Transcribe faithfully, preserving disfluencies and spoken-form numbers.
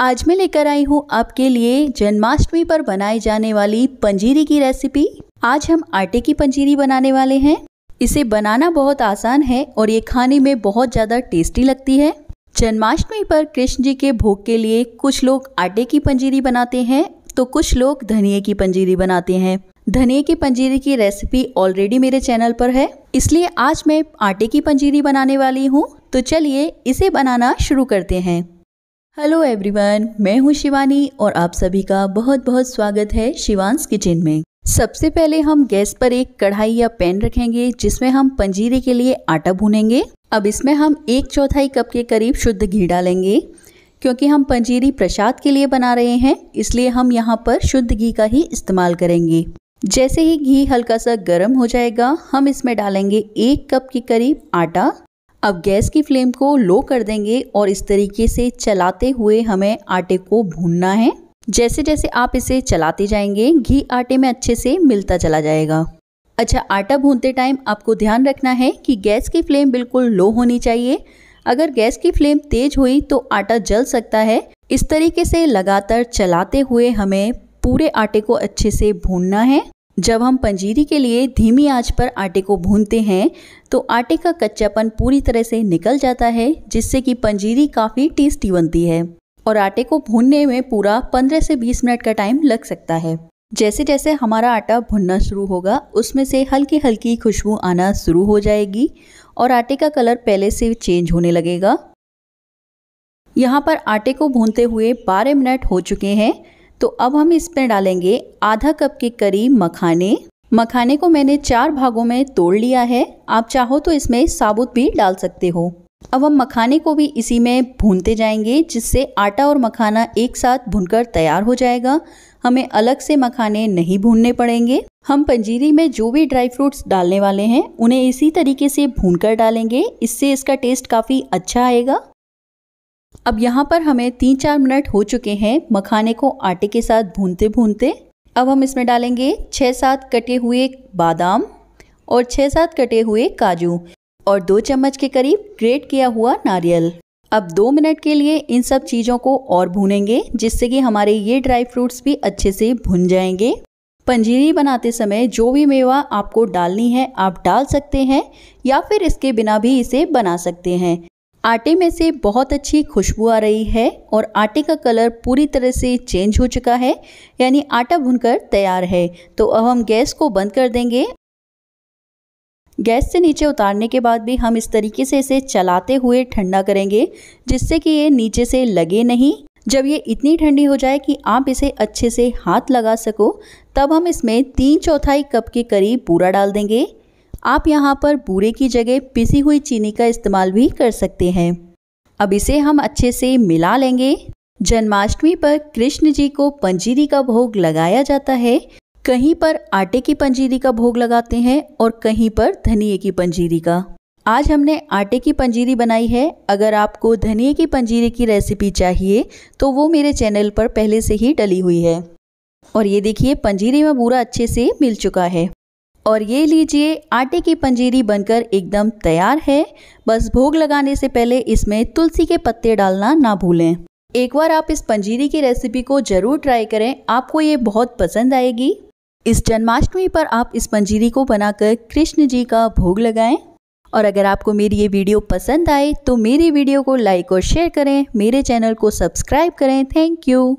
आज मैं लेकर आई हूँ आपके लिए जन्माष्टमी पर बनाई जाने वाली पंजीरी की रेसिपी। आज हम आटे की पंजीरी बनाने वाले हैं। इसे बनाना बहुत आसान है और ये खाने में बहुत ज़्यादा टेस्टी लगती है। जन्माष्टमी पर कृष्ण जी के भोग के लिए कुछ लोग आटे की पंजीरी बनाते हैं तो कुछ लोग धनिए की पंजीरी बनाते हैं। धनिए की पंजीरी की रेसिपी ऑलरेडी मेरे चैनल पर है, इसलिए आज मैं आटे की पंजीरी बनाने वाली हूँ। तो चलिए इसे बनाना शुरू करते हैं। हेलो एवरीवन, मैं हूँ शिवानी और आप सभी का बहुत बहुत स्वागत है शिवांश किचन में। सबसे पहले हम गैस पर एक कढ़ाई या पैन रखेंगे जिसमें हम पंजीरी के लिए आटा भूनेंगे। अब इसमें हम एक चौथाई कप के करीब शुद्ध घी डालेंगे। क्योंकि हम पंजीरी प्रसाद के लिए बना रहे हैं इसलिए हम यहाँ पर शुद्ध घी का ही इस्तेमाल करेंगे। जैसे ही घी हल्का सा गर्म हो जाएगा हम इसमें डालेंगे एक कप के करीब आटा। अब गैस की फ्लेम को लो कर देंगे और इस तरीके से चलाते हुए हमें आटे को भूनना है। जैसे जैसे आप इसे चलाते जाएंगे घी आटे में अच्छे से मिलता चला जाएगा। अच्छा, आटा भूनते टाइम आपको ध्यान रखना है कि गैस की फ्लेम बिल्कुल लो होनी चाहिए। अगर गैस की फ्लेम तेज हुई तो आटा जल सकता है। इस तरीके से लगातार चलाते हुए हमें पूरे आटे को अच्छे से भूनना है। जब हम पंजीरी के लिए धीमी आंच पर आटे को भूनते हैं तो आटे का कच्चापन पूरी तरह से निकल जाता है, जिससे कि पंजीरी काफ़ी टेस्टी बनती है। और आटे को भूनने में पूरा पंद्रह से बीस मिनट का टाइम लग सकता है। जैसे जैसे हमारा आटा भुनना शुरू होगा उसमें से हल्की हल्की खुशबू आना शुरू हो जाएगी और आटे का कलर पहले से चेंज होने लगेगा। यहाँ पर आटे को भूनते हुए बारह मिनट हो चुके हैं। तो अब हम इसमें डालेंगे आधा कप के करीब मखाने। मखाने को मैंने चार भागों में तोड़ लिया है, आप चाहो तो इसमें साबुत भी डाल सकते हो। अब हम मखाने को भी इसी में भूनते जाएंगे, जिससे आटा और मखाना एक साथ भुनकर तैयार हो जाएगा। हमें अलग से मखाने नहीं भूनने पड़ेंगे। हम पंजीरी में जो भी ड्राई फ्रूट्स डालने वाले हैं उन्हें इसी तरीके से भूनकर डालेंगे, इससे इसका टेस्ट काफ़ी अच्छा आएगा। अब यहाँ पर हमें तीन चार मिनट हो चुके हैं मखाने को आटे के साथ भूनते भूनते। अब हम इसमें डालेंगे छः सात कटे हुए बादाम और छः सात कटे हुए काजू और दो चम्मच के करीब ग्रेट किया हुआ नारियल। अब दो मिनट के लिए इन सब चीज़ों को और भूनेंगे, जिससे कि हमारे ये ड्राई फ्रूट्स भी अच्छे से भुन जाएंगे। पंजीरी बनाते समय जो भी मेवा आपको डालनी है आप डाल सकते हैं, या फिर इसके बिना भी इसे बना सकते हैं। आटे में से बहुत अच्छी खुशबू आ रही है और आटे का कलर पूरी तरह से चेंज हो चुका है, यानी आटा भुनकर तैयार है। तो अब हम गैस को बंद कर देंगे। गैस से नीचे उतारने के बाद भी हम इस तरीके से इसे चलाते हुए ठंडा करेंगे, जिससे कि ये नीचे से लगे नहीं। जब ये इतनी ठंडी हो जाए कि आप इसे अच्छे से हाथ लगा सको तब हम इसमें तीन चौथाई कप के करीब बूरा डाल देंगे। आप यहाँ पर बूरे की जगह पिसी हुई चीनी का इस्तेमाल भी कर सकते हैं। अब इसे हम अच्छे से मिला लेंगे। जन्माष्टमी पर कृष्ण जी को पंजीरी का भोग लगाया जाता है। कहीं पर आटे की पंजीरी का भोग लगाते हैं और कहीं पर धनिए की पंजीरी का। आज हमने आटे की पंजीरी बनाई है। अगर आपको धनिए की पंजीरी की रेसिपी चाहिए तो वो मेरे चैनल पर पहले से ही डली हुई है। और ये देखिए पंजीरी में बूरा अच्छे से मिल चुका है। और ये लीजिए आटे की पंजीरी बनकर एकदम तैयार है। बस भोग लगाने से पहले इसमें तुलसी के पत्ते डालना ना भूलें। एक बार आप इस पंजीरी की रेसिपी को ज़रूर ट्राई करें, आपको ये बहुत पसंद आएगी। इस जन्माष्टमी पर आप इस पंजीरी को बनाकर कृष्ण जी का भोग लगाएं। और अगर आपको मेरी ये वीडियो पसंद आए तो मेरी वीडियो को लाइक और शेयर करें। मेरे चैनल को सब्सक्राइब करें। Thank you.